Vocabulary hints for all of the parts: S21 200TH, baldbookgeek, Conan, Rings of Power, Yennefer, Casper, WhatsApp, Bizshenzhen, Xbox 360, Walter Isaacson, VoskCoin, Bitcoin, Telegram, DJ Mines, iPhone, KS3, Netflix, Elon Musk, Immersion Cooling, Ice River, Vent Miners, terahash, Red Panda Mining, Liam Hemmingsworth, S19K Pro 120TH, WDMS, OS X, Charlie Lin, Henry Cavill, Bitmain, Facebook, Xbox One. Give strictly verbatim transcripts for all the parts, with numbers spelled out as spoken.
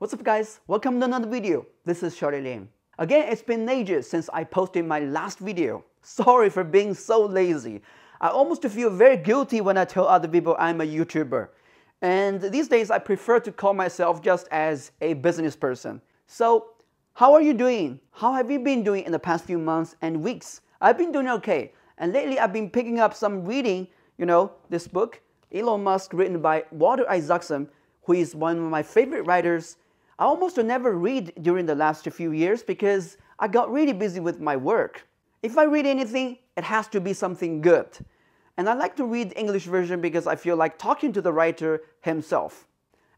What's up guys, welcome to another video. This is Charlie Lin. Again, it's been ages since I posted my last video. Sorry for being so lazy. I almost feel very guilty when I tell other people I'm a YouTuber. And these days I prefer to call myself just as a business person. So, how are you doing? How have you been doing in the past few months and weeks? I've been doing okay. And lately I've been picking up some reading, you know, this book, Elon Musk, written by Walter Isaacson, who is one of my favorite writers. I almost never read during the last few years because I got really busy with my work. If I read anything, it has to be something good. And I like to read the English version because I feel like talking to the writer himself.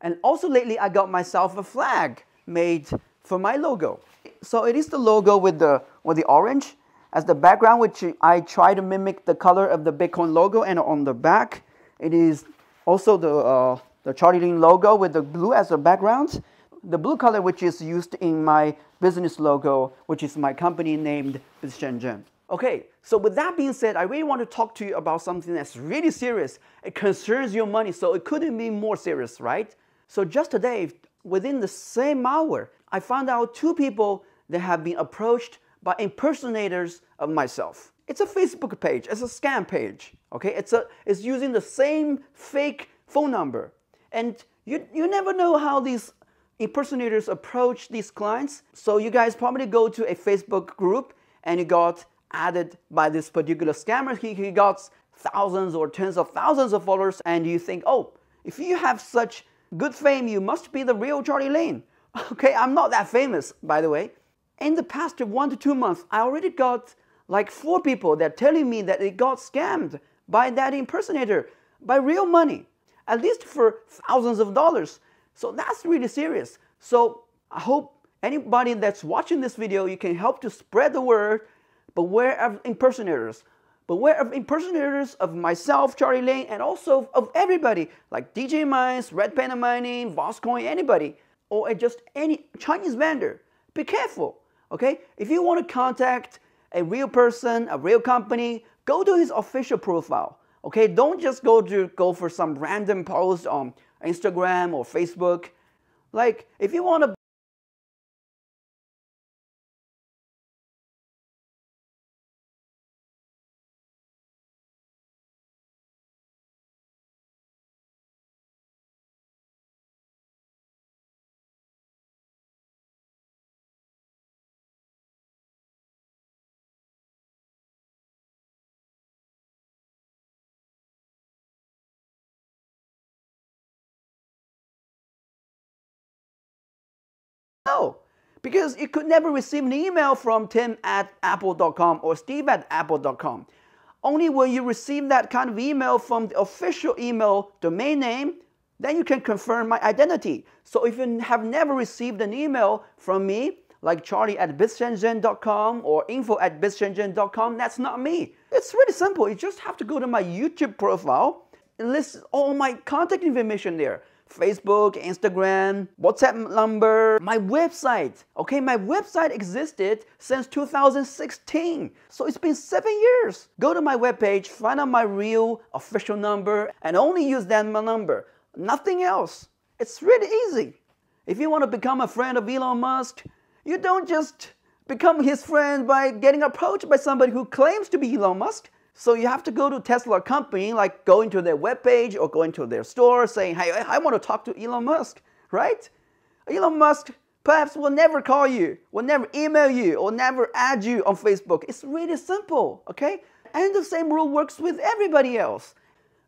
And also lately I got myself a flag made for my logo. So it is the logo with the, with the orange as the background, which I try to mimic the color of the Bitcoin logo, and on the back it is also the, uh, the Charlie Lin logo with the blue as a background. The blue color which is used in my business logo, which is my company named Bizshenzhen. Okay, so with that being said, I really want to talk to you about something that's really serious. It concerns your money, so it couldn't be more serious, right? So just today, within the same hour, I found out two people that have been approached by impersonators of myself. It's a Facebook page, it's a scam page, okay? It's, a, it's using the same fake phone number. And you, you never know how these impersonators approach these clients. So you guys probably go to a Facebook group and you got added by this particular scammer. He, he got thousands or tens of thousands of followers, and you think, oh, if you have such good fame, you must be the real Charlie Lin. Okay, I'm not that famous, by the way. In the past one to two months, I already got like four people that are telling me that they got scammed by that impersonator, by real money, at least for thousands of dollars. So that's really serious. So I hope anybody that's watching this video, you can help to spread the word. Beware of impersonators. Beware of impersonators of myself, Charlie Lin, and also of everybody like D J Mines, Red Panda Mining, VoskCoin, anybody, or just any Chinese vendor. Be careful, okay? If you want to contact a real person, a real company, go to his official profile, okay? Don't just go to go for some random post on Instagram or Facebook. Like, if you want to No, because you could never receive an email from Tim at apple dot com or Steve at apple dot com. Only when you receive that kind of email from the official email domain name, then you can confirm my identity. So if you have never received an email from me, like charlie at bizshenzhen dot com or info at bizshenzhen dot com, that's not me. It's really simple. You just have to go to my YouTube profile and list all my contact information there. Facebook, Instagram, WhatsApp number, my website. Okay, my website existed since two thousand sixteen. So it's been seven years. Go to my webpage, find out my real official number, and only use that number. Nothing else. It's really easy. If you want to become a friend of Elon Musk, you don't just become his friend by getting approached by somebody who claims to be Elon Musk. So you have to go to Tesla company, like go into their webpage or go into their store saying, hey, I want to talk to Elon Musk, right? Elon Musk perhaps will never call you, will never email you, or never add you on Facebook. It's really simple, okay? And the same rule works with everybody else.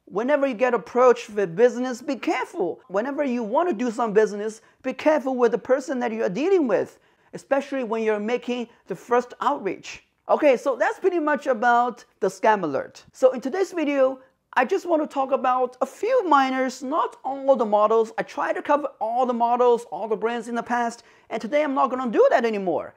Whenever you get approached with business, be careful. Whenever you want to do some business, be careful with the person that you are dealing with, especially when you're making the first outreach. Okay, so that's pretty much about the scam alert. So in today's video, I just want to talk about a few miners, not all the models. I tried to cover all the models, all the brands in the past, and today I'm not going to do that anymore.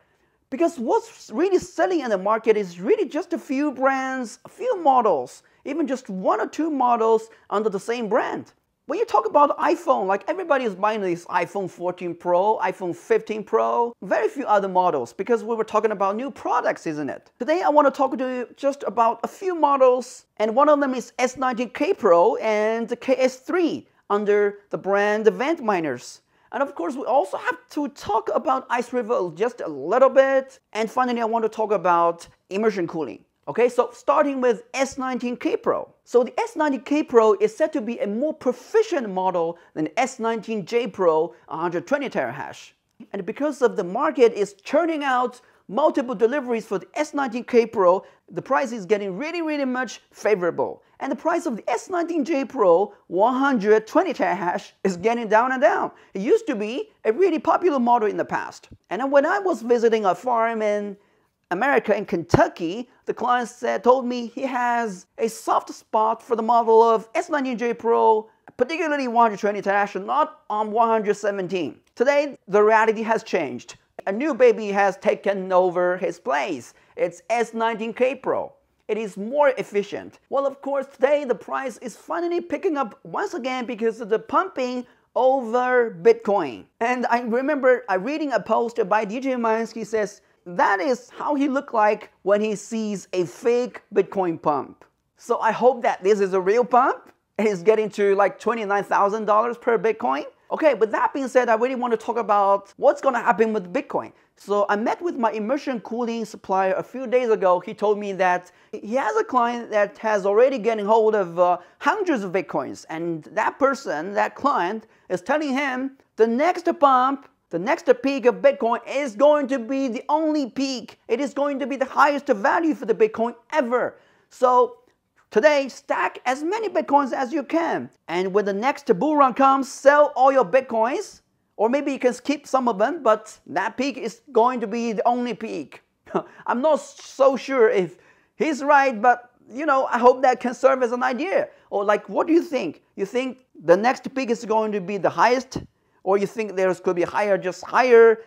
Because what's really selling in the market is really just a few brands, a few models, even just one or two models under the same brand. When you talk about iPhone, like everybody is buying these iPhone fourteen Pro, iPhone fifteen Pro, very few other models because we were talking about new products, isn't it? Today I want to talk to you just about a few models, and one of them is S nineteen K Pro and K S three under the brand Vent Miners. And of course, we also have to talk about Ice River just a little bit. And finally, I want to talk about immersion cooling. Okay, so starting with S nineteen K Pro. So the S nineteen K Pro is said to be a more proficient model than S nineteen J Pro one hundred twenty terahash. And because of the market is churning out multiple deliveries for the S nineteen K Pro, the price is getting really, really much favorable. And the price of the S nineteen J Pro one hundred twenty terahash is getting down and down. It used to be a really popular model in the past. And when I was visiting a farm in America, in Kentucky, the client said, told me he has a soft spot for the model of S nineteen J Pro, particularly one hundred twenty terahash and not on one hundred seventeen. Today, the reality has changed. A new baby has taken over his place. It's S nineteen K Pro. It is more efficient. Well, of course, today the price is finally picking up once again because of the pumping over Bitcoin. And I remember I reading a post by D J Mines. He says, that is how he looked like when he sees a fake Bitcoin pump. So I hope that this is a real pump. It's getting to like twenty-nine thousand dollars per Bitcoin. Okay, with that being said, I really want to talk about what's going to happen with Bitcoin. So I met with my immersion cooling supplier a few days ago. He told me that he has a client that has already getting hold of uh, hundreds of Bitcoins. And that person, that client, is telling him the next pump, the next peak of Bitcoin is going to be the only peak. It is going to be the highest value for the Bitcoin ever. So today, stack as many Bitcoins as you can. And when the next bull run comes, sell all your Bitcoins. Or maybe you can skip some of them, but that peak is going to be the only peak. I'm not so sure if he's right, but you know, I hope that can serve as an idea. Or like, what do you think? You think the next peak is going to be the highest? Or you think there's could be higher, just higher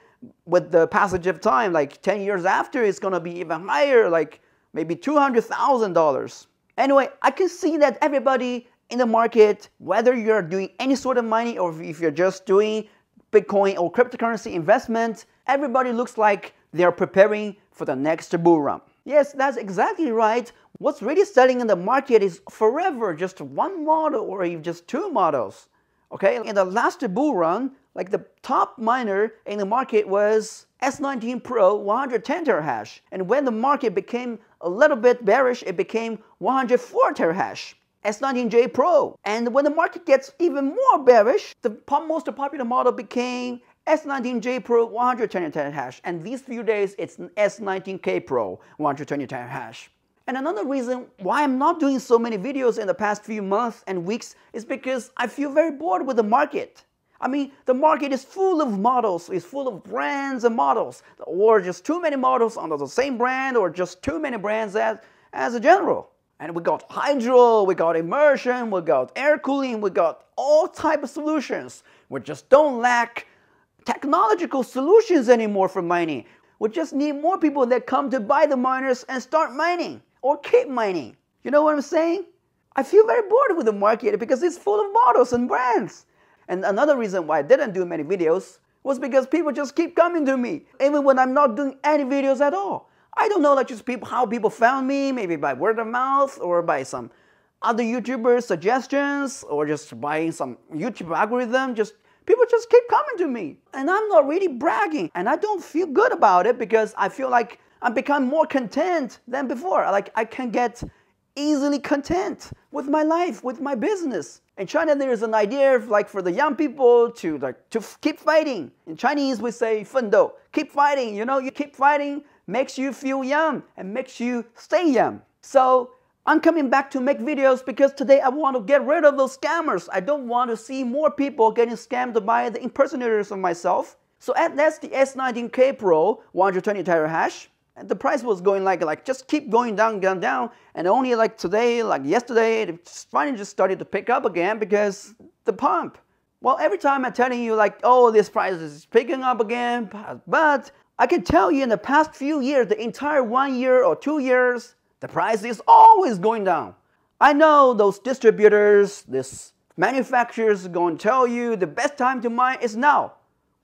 with the passage of time, like ten years after it's going to be even higher, like maybe two hundred thousand dollars. Anyway, I can see that everybody in the market, whether you're doing any sort of mining or if you're just doing Bitcoin or cryptocurrency investment, everybody looks like they're preparing for the next bull run. Yes, that's exactly right. What's really selling in the market is forever just one model or just two models. Okay, in the last bull run, like the top miner in the market was S nineteen Pro one hundred ten terahash. And when the market became a little bit bearish, it became one hundred four terahash. S nineteen J Pro. And when the market gets even more bearish, the most popular model became S nineteen J Pro one hundred twenty terahash. And these few days, it's S nineteen K Pro one hundred twenty terahash. And another reason why I'm not doing so many videos in the past few months and weeks is because I feel very bored with the market. I mean, the market is full of models, it's full of brands and models, or just too many models under the same brand, or just too many brands as, as a general. And we got hydro, we got immersion, we got air cooling, we got all type of solutions. We just don't lack technological solutions anymore for mining. We just need more people that come to buy the miners and start mining, or keep mining. You know what I'm saying? I feel very bored with the market because it's full of models and brands. And another reason why I didn't do many videos was because people just keep coming to me, even when I'm not doing any videos at all. I don't know like just people, how people found me, maybe by word of mouth or by some other YouTubers' suggestions or just by some YouTube algorithm. Just people just keep coming to me. And I'm not really bragging and I don't feel good about it because I feel like I've become more content than before. Like I can get easily content with my life, with my business. In China, there is an idea of, like for the young people to like to keep fighting. In Chinese, we say "奋斗," keep fighting. You know, you keep fighting makes you feel young and makes you stay young. So I'm coming back to make videos because today I want to get rid of those scammers. I don't want to see more people getting scammed by the impersonators of myself. So that's the S nineteen K Pro one hundred twenty terahash. And the price was going like, like just keep going down, down, down. And only like today, like yesterday, it finally just started to pick up again because the pump. Well, every time I'm telling you like, oh, this price is picking up again. But I can tell you in the past few years, the entire one year or two years, the price is always going down. I know those distributors, this manufacturers are going to tell you the best time to mine is now.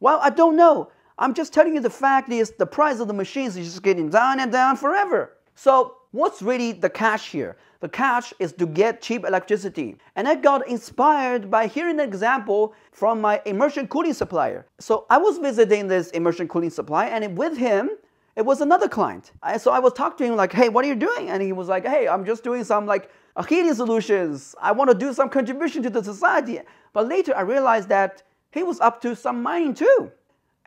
Well, I don't know. I'm just telling you the fact is the price of the machines is just getting down and down forever. So What's really the catch here? The catch is to get cheap electricity. And I got inspired by hearing an example from my immersion cooling supplier. So I was visiting this immersion cooling supply, and with him, it was another client. And so I was talking to him like, hey, what are you doing? And he was like, hey, I'm just doing some like heating solutions. I want to do some contribution to the society. But later I realized that he was up to some mining too.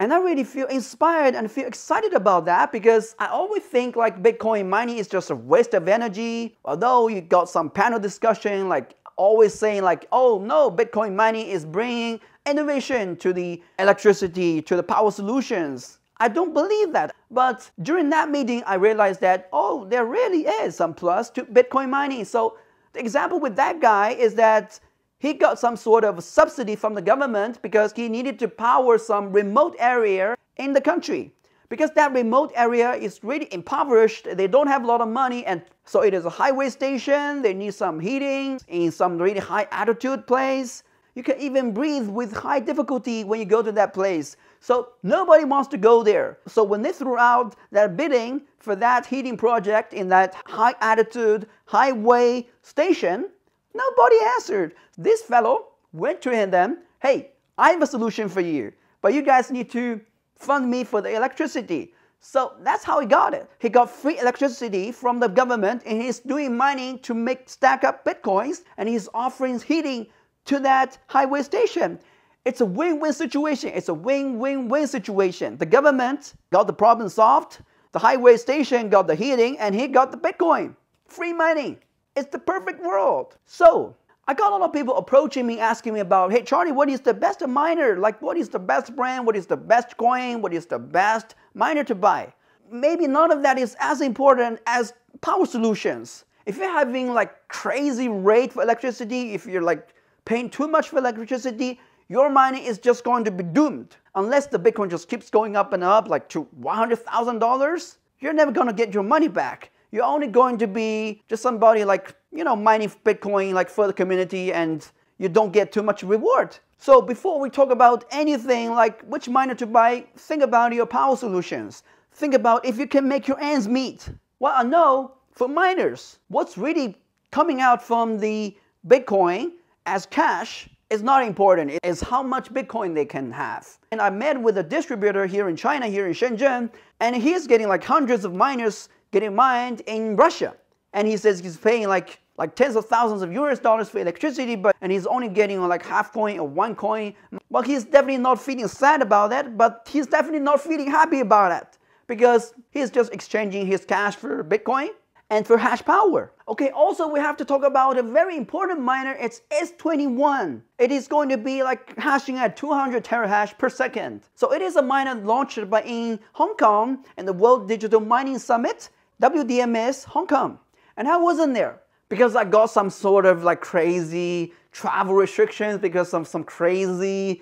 And I really feel inspired and feel excited about that, because I always think like Bitcoin mining is just a waste of energy. Although you got some panel discussion like always saying like, oh no, Bitcoin mining is bringing innovation to the electricity, to the power solutions. I don't believe that. But during that meeting, I realized that, oh, there really is some plus to Bitcoin mining. So the example with that guy is that he got some sort of subsidy from the government because he needed to power some remote area in the country. Because that remote area is really impoverished, they don't have a lot of money, and so it is a highway station, they need some heating in some really high altitude place. You can even breathe with high difficulty when you go to that place. So nobody wants to go there. So when they threw out that bidding for that heating project in that high altitude highway station, nobody answered. This fellow went to him then, hey, I have a solution for you, but you guys need to fund me for the electricity. So that's how he got it. He got free electricity from the government, and he's doing mining to make stack up bitcoins, and he's offering heating to that highway station. It's a win-win situation. It's a win-win-win situation. The government got the problem solved, the highway station got the heating, and he got the bitcoin. Free mining. It's the perfect world. So I got a lot of people approaching me, asking me about, hey, Charlie, what is the best miner? Like, what is the best brand? What is the best coin? What is the best miner to buy? Maybe none of that is as important as power solutions. If you're having like crazy rate for electricity, if you're like paying too much for electricity, your mining is just going to be doomed. Unless the Bitcoin just keeps going up and up, like to one hundred thousand dollars, you're never going to get your money back. You're only going to be just somebody like, you know, mining Bitcoin like for the community, and you don't get too much reward. So before we talk about anything like which miner to buy, think about your power solutions. Think about if you can make your ends meet. Well, I know for miners, what's really coming out from the Bitcoin as cash is not important. It is how much Bitcoin they can have. And I met with a distributor here in China, here in Shenzhen, and he's getting like hundreds of miners getting mined in Russia. And he says he's paying like, like tens of thousands of U S dollars for electricity, but and he's only getting like half coin or one coin. Well, he's definitely not feeling sad about that, but he's definitely not feeling happy about it, because he's just exchanging his cash for Bitcoin and for hash power. Okay, also we have to talk about a very important miner. It's S twenty-one. It is going to be like hashing at two hundred terahash per second. So it is a miner launched by in Hong Kong and the World Digital Mining Summit, W D M S Hong Kong. And I wasn't there because I got some sort of like crazy travel restrictions because of some crazy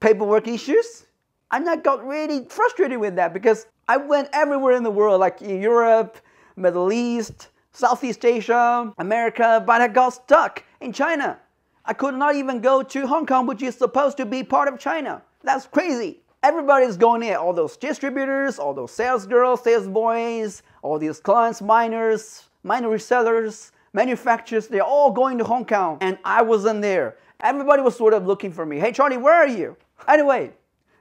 paperwork issues. And I got really frustrated with that because I went everywhere in the world, like in Europe, Middle East, Southeast Asia, America, but I got stuck in China. I could not even go to Hong Kong, which is supposed to be part of China. That's crazy. Everybody's going in, all those distributors, all those sales girls, sales boys, all these clients, miners, miner resellers, manufacturers, they're all going to Hong Kong, and I wasn't there. Everybody was sort of looking for me. Hey, Charlie, where are you? Anyway,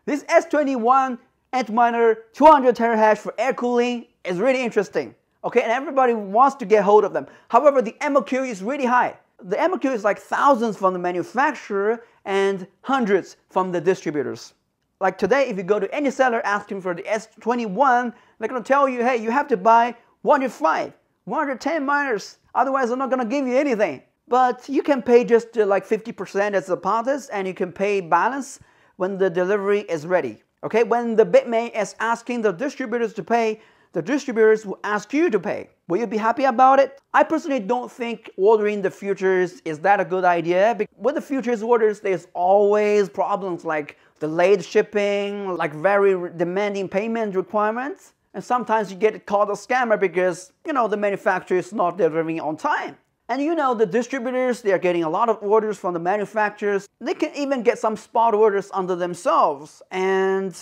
this S twenty-one Antminer two hundred terahash for air cooling is really interesting. Okay, and everybody wants to get hold of them. However, the M O Q is really high. The M O Q is like thousands from the manufacturer and hundreds from the distributors. Like today, if you go to any seller asking for the S twenty-one, they're going to tell you, hey, you have to buy one hundred five, one hundred ten miners, otherwise they're not going to give you anything. But you can pay just uh, like fifty percent as deposits, and you can pay balance when the delivery is ready. Okay, when the Bitmain is asking the distributors to pay, the distributors will ask you to pay. Will you be happy about it? I personally don't think ordering the futures is that a good idea. Because with the futures orders, there's always problems like delayed shipping, like very demanding payment requirements. And sometimes you get called a scammer because, you know, the manufacturer is not delivering on time. And you know, the distributors, they're getting a lot of orders from the manufacturers. They can even get some spot orders under themselves. And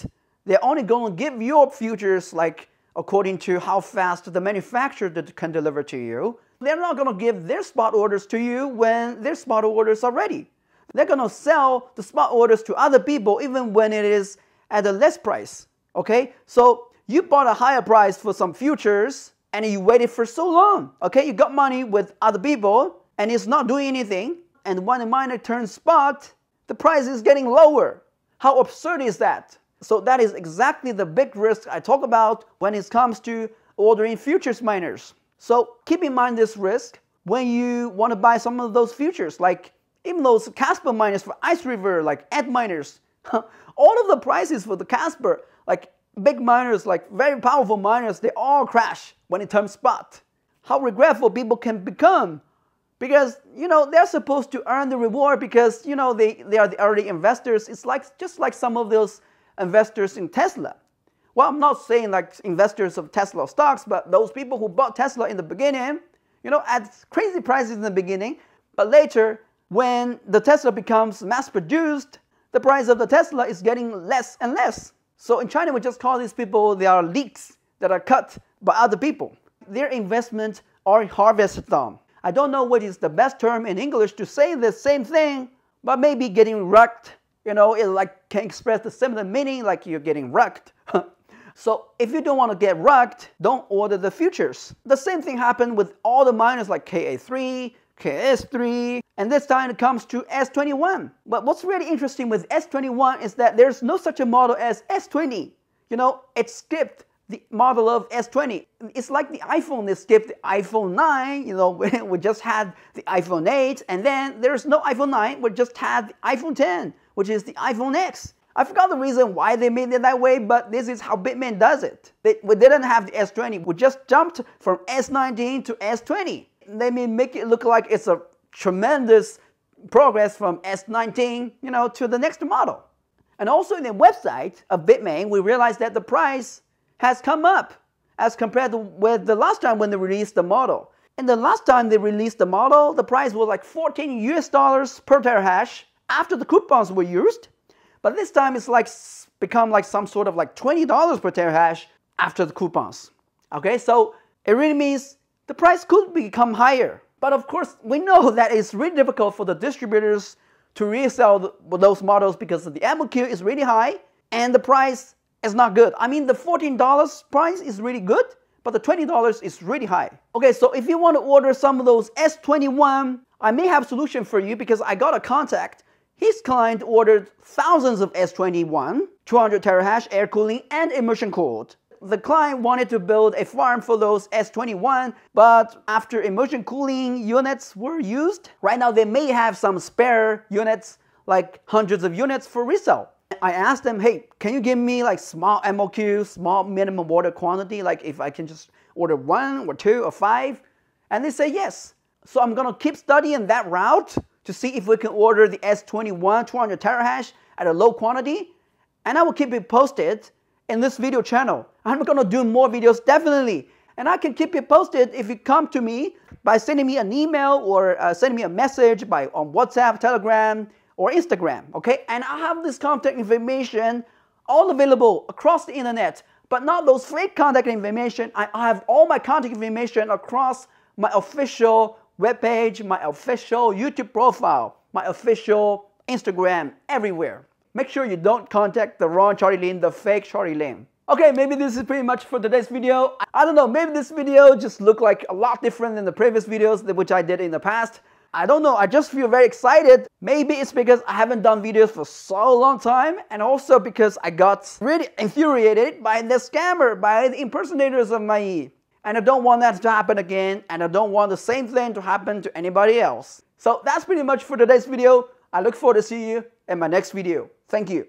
they're only going to give you futures like according to how fast the manufacturer can deliver to you. They're not going to give their spot orders to you when their spot orders are ready. They're going to sell the spot orders to other people even when it is at a less price, okay? So you bought a higher price for some futures and you waited for so long, okay? You got money with other people and it's not doing anything, and when a miner turns spot, the price is getting lower. How absurd is that? So that is exactly the big risk I talk about when it comes to ordering futures miners. So keep in mind this risk when you want to buy some of those futures, like even those Casper miners for Ice River, like Ed miners. All of the prices for the Casper, like big miners, like very powerful miners, they all crash when it turns spot. How regretful people can become, because, you know, they're supposed to earn the reward because, you know, they, they are the early investors. It's like just like some of those investors in Tesla. Well, I'm not saying like investors of Tesla stocks, but those people who bought Tesla in the beginning, you know, at crazy prices in the beginning, but later when the Tesla becomes mass-produced, the price of the Tesla is getting less and less. So in China, we just call these people, they are leaks that are cut by other people. Their investment are harvested down. I don't know what is the best term in English to say the same thing, but maybe getting wrecked, you know, it like can express the similar meaning, like you're getting wrecked. So if you don't want to get wrecked, don't order the futures. The same thing happened with all the miners like K A three, K S three, and this time it comes to S twenty-one. But what's really interesting with S twenty-one is that there's no such a model as S twenty. You know, it skipped the model of S twenty. It's like the iPhone, they skipped the iPhone nine, you know, we just had the iPhone eight, and then there's no iPhone nine, we just had the iPhone ten, which is the iPhone ten. I forgot the reason why they made it that way, but this is how Bitmain does it. They, we didn't have the S twenty, we just jumped from S nineteen to S twenty. They may make it look like it's a tremendous progress from S nineteen, you know, to the next model. And also in the website of Bitmain, we realized that the price has come up as compared to with the last time when they released the model. And the last time they released the model, the price was like fourteen U S dollars per terahash after the coupons were used. But this time it's like become like some sort of like twenty dollars per terahash after the coupons. Okay, so it really means the price could become higher. But of course, we know that it's really difficult for the distributors to resell the, those models because the M O Q is really high and the price is not good. I mean, the fourteen dollars price is really good, but the twenty dollars is really high. Okay, so if you want to order some of those S twenty-one, I may have a solution for you because I got a contact. His client ordered thousands of S twenty-one, two hundred terahash air cooling and immersion cooled. The client wanted to build a farm for those S twenty-one, but after immersion cooling units were used, right now they may have some spare units, like hundreds of units for resale. I asked them, hey, can you give me like small M O Q, small minimum order quantity, like if I can just order one or two or five? And they say yes. So I'm gonna keep studying that route to see if we can order the S twenty-one two hundred terahash at a low quantity, and I will keep you posted in this video channel. I'm gonna do more videos definitely, and I can keep you posted if you come to me by sending me an email or uh, sending me a message by on WhatsApp, Telegram, or Instagram, okay? And I have this contact information all available across the internet, but not those fake contact information. I, I have all my contact information across my official webpage, my official YouTube profile, my official Instagram, everywhere. Make sure you don't contact the wrong Charlie Lin, the fake Charlie Lin. Okay, maybe this is pretty much for today's video. I don't know, maybe this video just looked like a lot different than the previous videos which I did in the past. I don't know, I just feel very excited. Maybe it's because I haven't done videos for so long time, and also because I got really infuriated by the scammer, by the impersonators of my... And I don't want that to happen again, and I don't want the same thing to happen to anybody else. So that's pretty much for today's video. I look forward to seeing you in my next video. Thank you.